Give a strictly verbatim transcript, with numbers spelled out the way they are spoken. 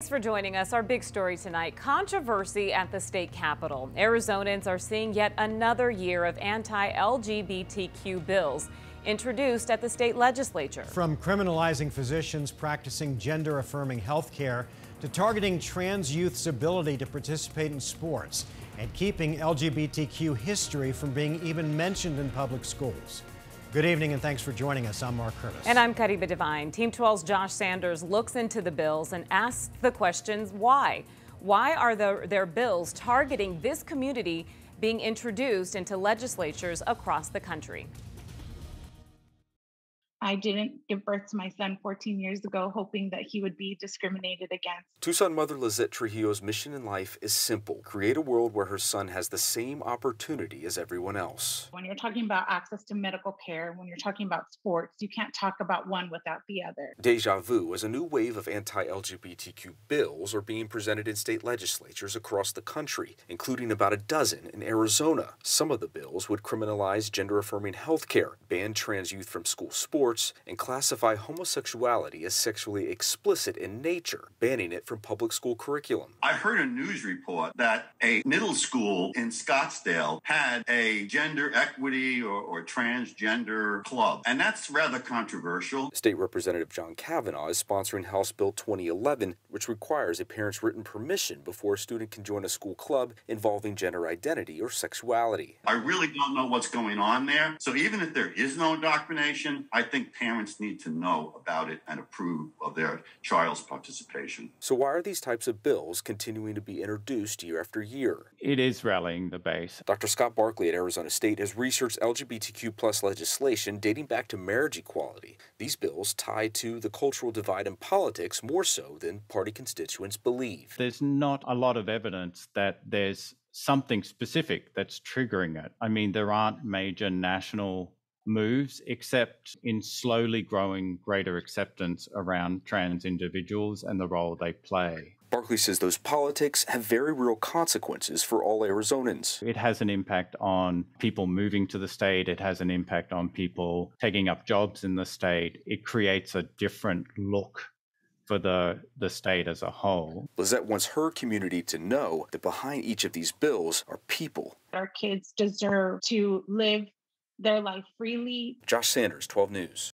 Thanks for joining us. Our big story tonight, controversy at the state capitol. Arizonans are seeing yet another year of anti-L G B T Q bills introduced at the state legislature. From criminalizing physicians practicing gender-affirming health care to targeting trans youth's ability to participate in sports and keeping L G B T Q history from being even mentioned in public schools. Good evening and thanks for joining us. I'm Mark Curtis. And I'm Kariba Devine. Team twelve's Josh Sanders looks into the bills and asks the questions why. Why are the, their bills targeting this community being introduced into legislatures across the country? I didn't give birth to my son fourteen years ago hoping that he would be discriminated against. Tucson mother Lizette Trujillo's mission in life is simple: create a world where her son has the same opportunity as everyone else. When you're talking about access to medical care, when you're talking about sports, you can't talk about one without the other. Deja vu, as a new wave of anti-L G B T Q bills are being presented in state legislatures across the country, including about a dozen in Arizona. Some of the bills would criminalize gender-affirming health care, ban trans youth from school sports, and classify homosexuality as sexually explicit in nature, banning it from public school curriculum. I heard a news report that a middle school in Scottsdale had a gender equity or, or transgender club, and that's rather controversial. State Representative John Kavanaugh is sponsoring House Bill twenty eleven, which requires a parent's written permission before a student can join a school club involving gender identity or sexuality. I really don't know what's going on there, so even if there is no indoctrination, I think I think parents need to know about it and approve of their child's participation. So why are these types of bills continuing to be introduced year after year? It is rallying the base. Doctor Scott Barkley at Arizona State has researched L G B T Q plus legislation dating back to marriage equality. These bills tie to the cultural divide in politics more so than party constituents believe. There's not a lot of evidence that there's something specific that's triggering it. I mean, there aren't major national moves, except in slowly growing greater acceptance around trans individuals and the role they play. Barkley says those politics have very real consequences for all Arizonans. It has an impact on people moving to the state. It has an impact on people taking up jobs in the state. It creates a different look for the, the state as a whole. Lizette wants her community to know that behind each of these bills are people. Our kids deserve to live their life freely. Josh Sanders, twelve News.